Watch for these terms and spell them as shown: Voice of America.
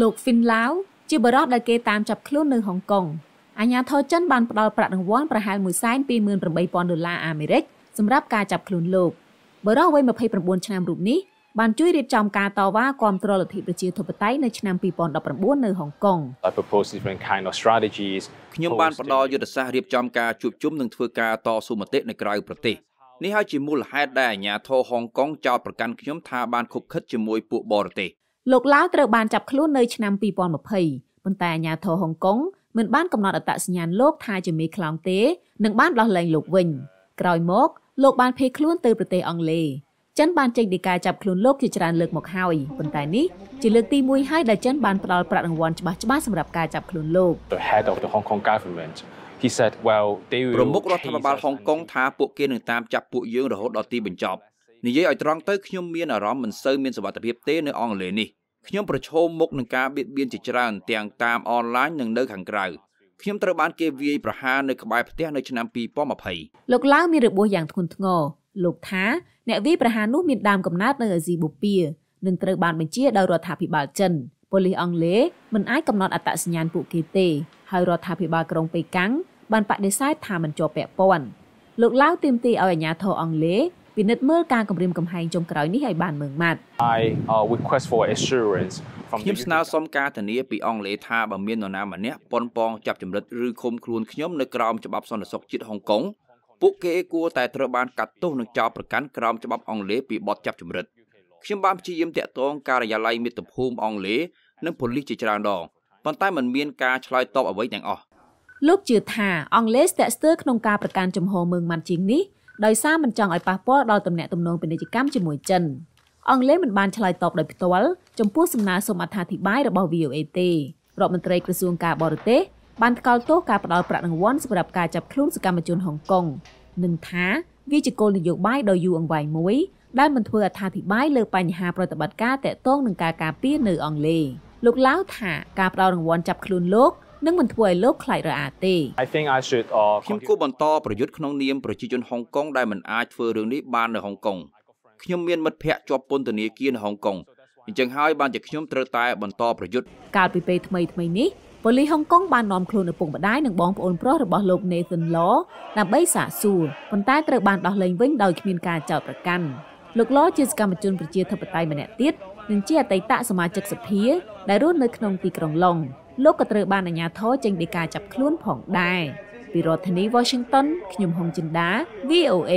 ลูกฟินแล้วจิบรอดได้เกตามจับคลื่นหนึ่งฮ่องกงอาญาทอจันบันปลอดประดังวอนประหารมือซ้ายปีหมื่นประบายปอนด์ดอลลาร์อเมริกสำหรับการจับคลื่นลูกบรอดไว้มาเพียบประบวนชนามรูปนี้บันช่วยเรียบจำการต่อว่าความตรอดถิประชีทบไตในชนามปีปอนดับประบวนในฮ่องกงขยมบันปลอดยุทธศาสตร์เรียบจำการจุบจุ้มหนึ่งเทือกาต่อสู้มาเตะในกลายประเทศนี่ให้จิมูลให้ได้อาญาทอฮ่องกงจาวประกันขยมทาบันคุกคัดจิมวยปุบอร์เตหลกล้าเตอร์บานจับคลื่นในชนามปีปอนมาเพียบแต่อาญาทอฮ่องกงเหมือนบ้านกำนอดอัตสัญญาณโลกทายจะมีคลองเตะหนึ่งบ้านเราแหล่งหลกวิญกรอยมกโลกบานเพคล้วนเตยประเตอองเลจันบานเจดีกายจับคลุนโลกจิจารเลือกหมกหอยบนแต่นี้จะเลือกตีมวยให้ได้จันบานปลอดประดังวอนฉบับฉบับสำหรับการจับคลุนโลกประมุขรัฐบาลฮ่องกงท้าปุกเกนึงตามจับปุกยืงระหดดอตีบรรจบนี่ยัยไอตรังเตยขยมเมียนอารมณ์เหมือนเซอร์เมียนสวัสดิเพียบเตยในอองเลนี่ขยมประชมมกหนึ่งการเบียดเบียนจิจารเตียงตามออนไลน์หนึ่งเดินขังไกลขยมตระบานเกวีประหารในขบายประเทศในชนามปีป้อมอภัยหลกล้างมีระบบอย่างทุนงอหลกท้าแนววิประหารนุ่มมีดามกับนาดในจีบุปีหนึ่งตระบานเป็นเชี่ยดาวรถาพิบาลจันโปลีอองเล่มันไอ้กำนอนอัตสัญญาณปุกิเตให้รถาพิบาลกรงไปกังบันปะในไซต์ทามันจอแปะป้อนหลกล้างเต็มตีเอาอย่างยาทออองเล่ปิดเมื่อการกำริมกำไฮจงกล่าวนิให้บานเมืองมัดขยมสนาวสมการทนี้ปีอองเลธาบะเมียนนามันเนี้ยปนปองจับจำรัดรือคมครูนขยมในกรามฉบับสนสกจิตฮ่องกงปุกเกอกัวแต่ตระบานกัดตู้หนึ่งจาวประกันกรามฉบับอองเลปีบอดจับจำรัดขยมบามชียมเตะตองการยาไลมิตรภูมิอองเลนั่งผลลิจิจรานดองตอนใต้มันเมียนกาชลอยตอบเอาไว้อย่างอ๋อลูกจืดหาอองเลสเตะสเตอร์ขนมกาประกันจำโฮเมืองมันจริงนี้โดยซ่ามันจองไอปาป้อเราตำแหน่งตำนองเป็นในจิกรรมจมวยจันอองเล่มันบานชลายตอบโดยพิทวัลจมพูดสำนาสมอธิบายระบอบวิวเอเตรอบมันตรีกระทรวงการบอร์เตบันเกาโต้การปราบปรางวอนสำหรับการจับคลุ้นสกัมมจุนฮ่องกงหนึ่งท้าวิจิโกนโยบายโดยยูอังไวมวยได้มันเพื่ออธิบายเลือกปัญหาปฏิบัติการแต่ต้องหนึ่งการการเปี้ยเนืออองเล่ลูกเล้าถ่าการปราบปรางวอนจับคลุ้นโลกนั่งมันถวยโลกไคลระอาเต้คิมโกบันตอประยุทธ์ขนองเนียมประชาชนฮ่องกงได้มันอาจเฟอร์เรื่องนี้บานในฮ่องกงขยมเมียนมัดแพะจอบปนตัวนี้กินฮ่องกงจึงหายบานจากขยมเตอร์ตายบันตอประยุทธ์การไปทำไมนี้บริฮ่องกงบานนอมโคลนปุ่งมาได้หนึ่งบองโอนเพราะระบอบโลกเนสันล้อนำใบสะสูนคนใต้เตอร์บานต่อเลงเว้นดอยขมินการเจ้าประกันลูกล้อจิตกรรมจุนประเจียธปไตยมาแนติดหนึ่งเจียไตตะสมาชิกสภีได้รุ่นในขนมตีกรองลงโลกกระเตอร์บานอัญญาท้อจึงได้การจับคลุ้นผ่องได้ปิโรธนีวอชิงตันขยมฮงจินดา VOA